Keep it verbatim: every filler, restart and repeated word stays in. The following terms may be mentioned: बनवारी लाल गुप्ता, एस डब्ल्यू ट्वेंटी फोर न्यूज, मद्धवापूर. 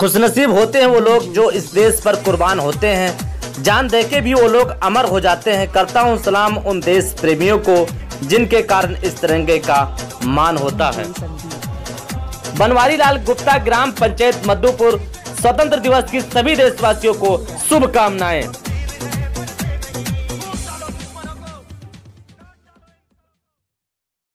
खुशनसीब होते हैं वो लोग जो इस देश पर कुर्बान होते हैं, जान दे के भी वो लोग अमर हो जाते हैं। करता हूँ सलाम उन देश प्रेमियों को जिनके कारण इस तिरंगे का मान होता है। बनवारी लाल गुप्ता, ग्राम पंचायत मद्धवापूर। स्वतंत्र दिवस की सभी देशवासियों को शुभकामनाएं।